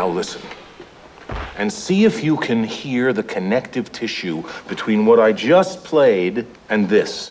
Now listen, and see if you can hear the connective tissue between what I just played and this.